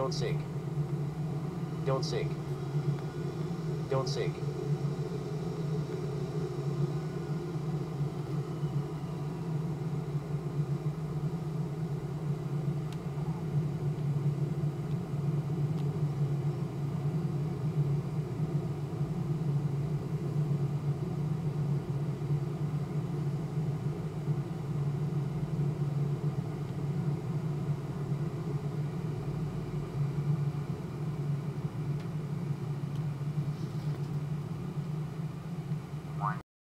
Don't sink. Don't sink. Don't sink.